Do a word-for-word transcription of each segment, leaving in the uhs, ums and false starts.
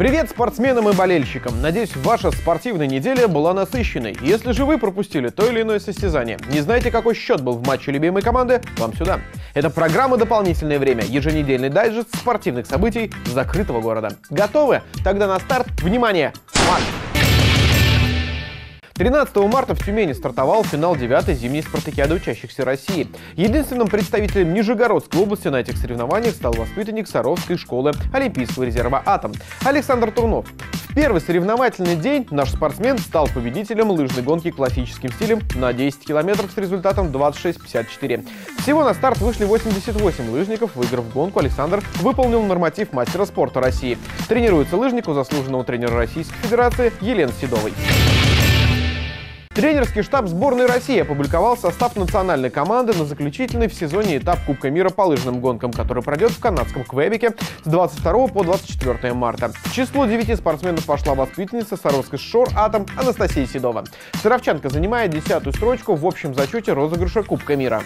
Привет спортсменам и болельщикам! Надеюсь, ваша спортивная неделя была насыщенной. Если же вы пропустили то или иное состязание, не знаете, какой счет был в матче любимой команды, вам сюда. Это программа «Дополнительное время», еженедельный дайджест спортивных событий закрытого города. Готовы? Тогда на старт, внимание, марш! тринадцатого марта в Тюмени стартовал финал девятой зимней спартакиады учащихся России. Единственным представителем Нижегородской области на этих соревнованиях стал воспитанник Саровской школы Олимпийского резерва «Атом» Александр Трунов. В первый соревновательный день наш спортсмен стал победителем лыжной гонки классическим стилем на десять километров с результатом двадцать шесть пятьдесят четыре. Всего на старт вышли восемьдесят восемь лыжников. Выиграв гонку, Александр выполнил норматив мастера спорта России. Тренируется лыжник у заслуженного тренера Российской Федерации Елены Седовой. Тренерский штаб сборной России опубликовал состав национальной команды на заключительный в сезоне этап Кубка мира по лыжным гонкам, который пройдет в канадском Квебеке с двадцать второго по двадцать четвёртое марта. В число девяти спортсменов пошла воспитанница Саровской школы «Атом» Анастасия Седова. Саровчанка занимает десятую строчку в общем зачете розыгрыша Кубка мира.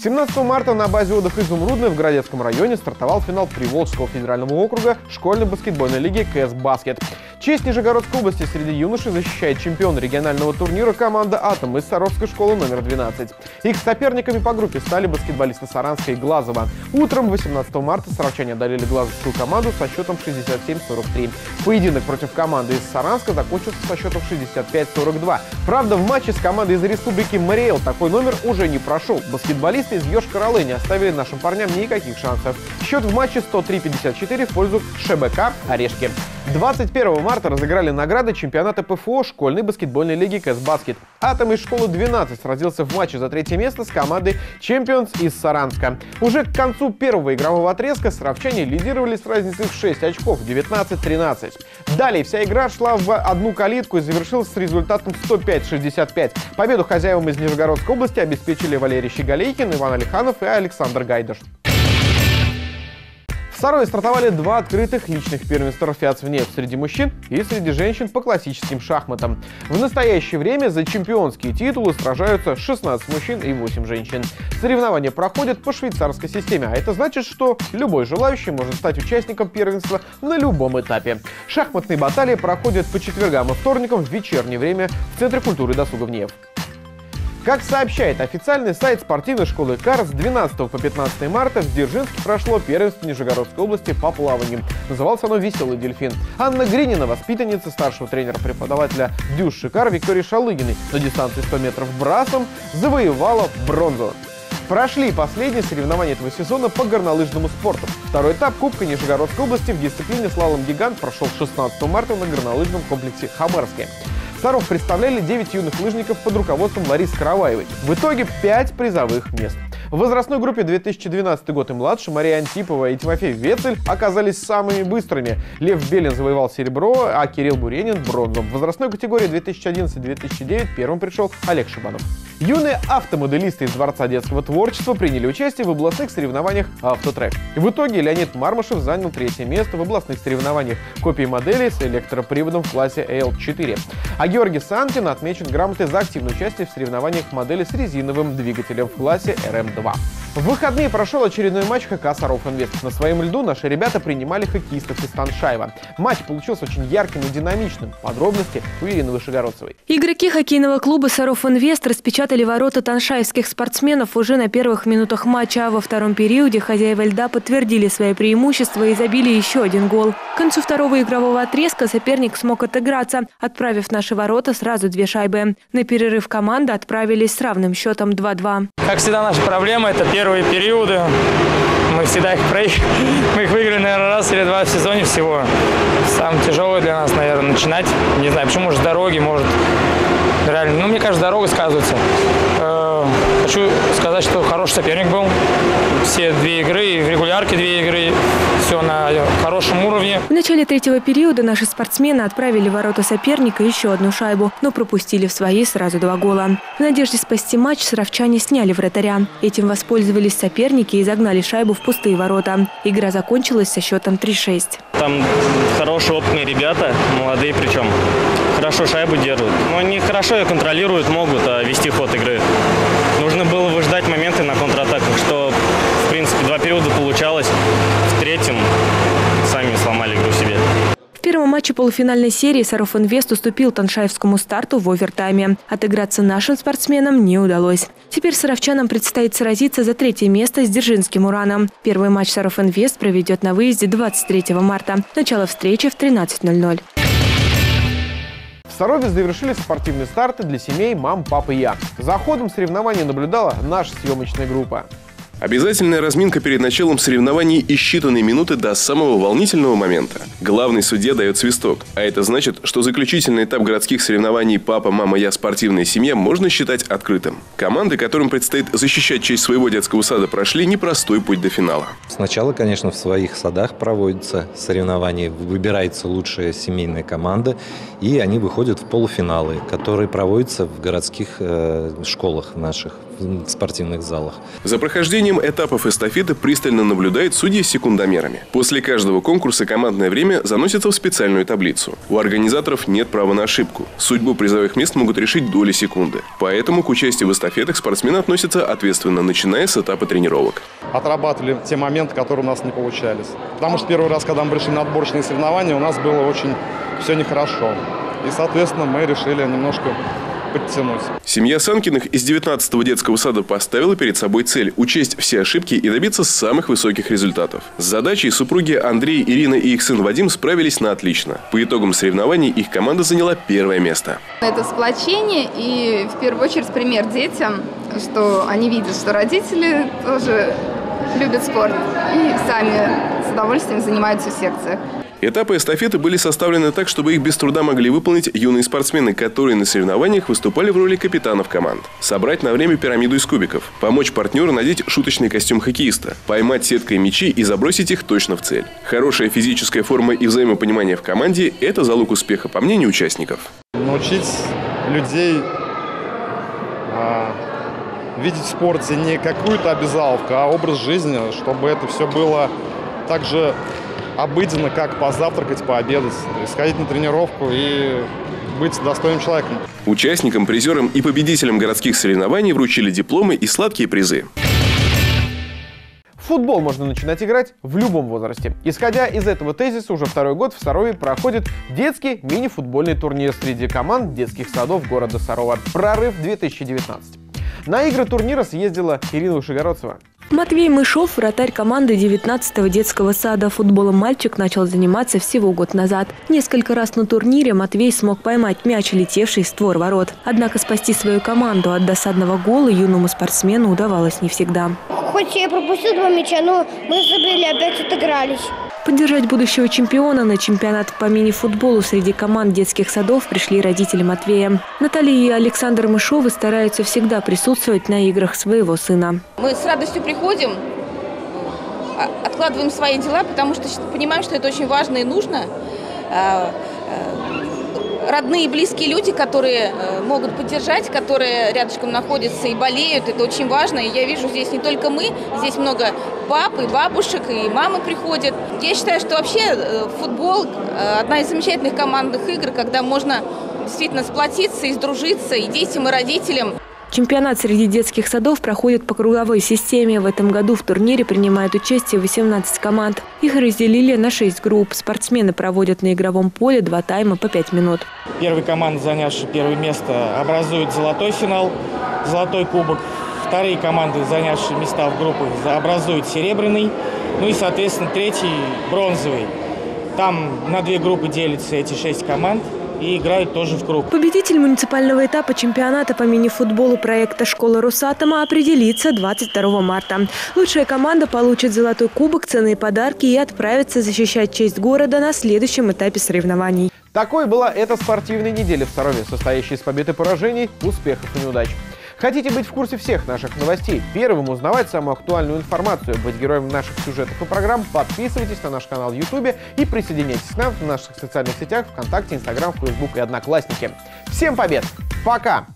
семнадцатого марта на базе отдыха «Изумрудный» в Градецком районе стартовал финал Приволжского федерального округа школьной баскетбольной лиги «КЭС-Баскет». Честь Нижегородской области среди юношей защищает чемпион регионального турнира команда «Атом» из Саровской школы номер двенадцать. Их соперниками по группе стали баскетболисты Саранска и Глазова. Утром восемнадцатого марта саровчане одолели глазовскую команду со счетом шестьдесят семь сорок три. Поединок против команды из Саранска закончился со счетом шестьдесят пять сорок два. Правда, в матче с командой из республики Мариэл такой номер уже не прошел. Баскетболисты из Йошкар-Олы не оставили нашим парням никаких шансов. Счет в матче сто три пятьдесят четыре в пользу ШБК «Орешки». двадцать первого марта разыграли награды чемпионата ПФО школьной баскетбольной лиги «КЭС-Баскет». «Атом» из школы двенадцать сразился в матче за третье место с командой «Чемпионс» из Саранска. Уже к концу первого игрового отрезка саровчане лидировали с разницей в шесть очков – девятнадцать тринадцать. Далее вся игра шла в одну калитку и завершилась с результатом сто пять шестьдесят пять. Победу хозяевам из Нижегородской области обеспечили Валерий Щеголейкин, Иван Алиханов и Александр Гайдыш. В Сарове стартовали два открытых личных первенства РФИАЦ в НЕФ среди мужчин и среди женщин по классическим шахматам. В настоящее время за чемпионские титулы сражаются шестнадцать мужчин и восемь женщин. Соревнования проходят по швейцарской системе, а это значит, что любой желающий может стать участником первенства на любом этапе. Шахматные баталии проходят по четвергам и вторникам в вечернее время в Центре культуры и досуга в НЕФ. Как сообщает официальный сайт спортивной школы «Кар», с двенадцатого по пятнадцатое марта в Дзержинске прошло первенство Нижегородской области по плаванию. Называлось оно «Веселый дельфин». Анна Гринина, воспитанница старшего тренера-преподавателя Дюши «Кар» Виктории Шалыгиной, на дистанции сто метров брасом завоевала бронзу. Прошли последние соревнования этого сезона по горнолыжному спорту. Второй этап Кубка Нижегородской области в дисциплине «Слалом-гигант» прошел шестнадцатого марта на горнолыжном комплексе «Хабаровске». Саров представляли девять юных лыжников под руководством Ларисы Караваевой. В итоге пять призовых мест. В возрастной группе две тысячи двенадцатый год и младше Мария Антипова и Тимофей Ветель оказались самыми быстрыми. Лев Белин завоевал серебро, а Кирилл Буренин – бронзу. В возрастной категории две тысячи одиннадцатый — две тысячи девятый первым пришел Олег Шибанов. Юные автомоделисты из Дворца детского творчества приняли участие в областных соревнованиях «Автотрек». В итоге Леонид Мармышев занял третье место в областных соревнованиях копии моделей с электроприводом в классе Л четыре. А Георгий Сантин отмечен грамотой за активное участие в соревнованиях модели с резиновым двигателем в классе РМ. В выходные прошел очередной матч ХК «Саров Инвест». На своем льду наши ребята принимали хоккеистов из Таншаева. Матч получился очень ярким и динамичным. Подробности у Ирины Вышегородцевой. Игроки хоккейного клуба «Саров Инвест» распечатали ворота таншаевских спортсменов уже на первых минутах матча, а во втором периоде хозяева льда подтвердили свои преимущества и забили еще один гол. К концу второго игрового отрезка соперник смог отыграться, отправив в наши ворота сразу две шайбы. На перерыв команда отправились с равным счетом два-два. Как всегда, наша проблема – это первые периоды. Мы всегда их проиграли. Мы их выиграли, наверное, раз или два в сезоне всего. Самое тяжелое для нас, наверное, начинать. Не знаю, почему, может, дороги, может, реально. Ну, мне кажется, дорога сказывается. Хочу сказать, что хороший соперник был. Все две игры, в регулярке две игры, все на хорошем уровне. В начале третьего периода наши спортсмены отправили в ворота соперника еще одну шайбу, но пропустили в свои сразу два гола. В надежде спасти матч саровчане сняли вратаря. Этим воспользовались соперники и загнали шайбу в пустые ворота. Игра закончилась со счетом три-шесть. Там хорошие, опытные ребята, молодые причем. Хорошо шайбу держат. Но они хорошо ее контролируют, могут вести ход игры. Нужно было выждать моменты на контратаках, что, в принципе, два периода получалось. В третьем сами сломали игру себе. В первом первом матче полуфинальной серии «Саров Инвест» уступил таншаевскому старту в овертайме. Отыграться нашим спортсменам не удалось. Теперь саровчанам предстоит сразиться за третье место с Дзержинским Ураном. Первый матч «Саров Инвест» проведет на выезде двадцать третьего марта. Начало встречи в тринадцать ноль-ноль. В Сарове завершились спортивные старты для семей «Мам, папа и я». За ходом соревнований наблюдала наша съемочная группа. Обязательная разминка перед началом соревнований и считанные минуты до самого волнительного момента. Главный судья дает свисток, а это значит, что заключительный этап городских соревнований «Папа, мама, я, спортивная семья» можно считать открытым. Команды, которым предстоит защищать честь своего детского сада, прошли непростой путь до финала. Сначала, конечно, в своих садах проводятся соревнования, выбирается лучшая семейная команда, и они выходят в полуфиналы, которые проводятся в городских э, школах наших, в спортивных залах. За прохождением этапов эстафеты пристально наблюдает судьи с секундомерами. После каждого конкурса командное время заносится в специальную таблицу. У организаторов нет права на ошибку. Судьбу призовых мест могут решить доли секунды. Поэтому к участию в эстафетах спортсмены относятся ответственно, начиная с этапа тренировок. Отрабатывали те моменты, которые у нас не получались. Потому что первый раз, когда мы пришли на отборочные соревнования, у нас было очень все нехорошо. И, соответственно, мы решили немножко... подтянуть. Семья Санкиных из девятнадцатого детского сада поставила перед собой цель учесть все ошибки и добиться самых высоких результатов. С задачей супруги Андрей, Ирина и их сын Вадим справились на отлично. По итогам соревнований их команда заняла первое место. Это сплочение и в первую очередь пример детям, что они видят, что родители тоже любят спорт и сами с удовольствием занимаются в секциях. Этапы эстафеты были составлены так, чтобы их без труда могли выполнить юные спортсмены, которые на соревнованиях выступали в роли капитанов команд. Собрать на время пирамиду из кубиков, помочь партнеру надеть шуточный костюм хоккеиста, поймать сеткой мячи и забросить их точно в цель. Хорошая физическая форма и взаимопонимание в команде – это залог успеха, по мнению участников. Научить людей а, видеть в спорте не какую-то обязаловку, а образ жизни, чтобы это все было также... обыденно, как позавтракать, пообедать, сходить на тренировку и быть достойным человеком. Участникам, призерам и победителям городских соревнований вручили дипломы и сладкие призы. В футбол можно начинать играть в любом возрасте. Исходя из этого тезиса, уже второй год в Сарове проходит детский мини-футбольный турнир среди команд детских садов города Сарова «Прорыв-две тысячи девятнадцать». На игры турнира съездила Ирина Вышегородцева. Матвей Мышов, вратарь команды девятнадцатого детского сада. Футболом мальчик начал заниматься всего год назад. Несколько раз на турнире Матвей смог поймать мяч, летевший в створ ворот. Однако спасти свою команду от досадного гола юному спортсмену удавалось не всегда. Хоть я и пропустил два мяча, но мы забили, опять отыгрались. Поддержать будущего чемпиона на чемпионат по мини-футболу среди команд детских садов пришли родители Матвея. Наталья и Александр Мышовы стараются всегда присутствовать на играх своего сына. Мы с радостью приходим, откладываем свои дела, потому что понимаем, что это очень важно и нужно. Родные и близкие люди, которые могут поддержать, которые рядышком находятся и болеют, это очень важно. И я вижу, здесь не только мы, здесь много пап и бабушек, и мамы приходят. Я считаю, что вообще футбол – одна из замечательных командных игр, когда можно действительно сплотиться и сдружиться и детям, и родителям. Чемпионат среди детских садов проходит по круговой системе. В этом году в турнире принимают участие восемнадцать команд. Их разделили на шесть групп. Спортсмены проводят на игровом поле два тайма по пять минут. Первая команда, занявшая первое место, образует золотой финал, золотой кубок. Вторые команды, занявшие места в группах, образуют серебряный. Ну и, соответственно, третий – бронзовый. Там на две группы делятся эти шесть команд. И играют тоже в круг. Победитель муниципального этапа чемпионата по мини-футболу проекта «Школа Росатома» определится двадцать второго марта. Лучшая команда получит золотой кубок, ценные подарки и отправится защищать честь города на следующем этапе соревнований. Такой была эта спортивная неделя в Сарове, состоящая из побед и поражений, успехов и неудач. Хотите быть в курсе всех наших новостей, первым узнавать самую актуальную информацию, быть героем наших сюжетов и программ, подписывайтесь на наш канал в Ютубе и присоединяйтесь к нам в наших социальных сетях ВКонтакте, Инстаграм, Фейсбук и Одноклассники. Всем побед! Пока!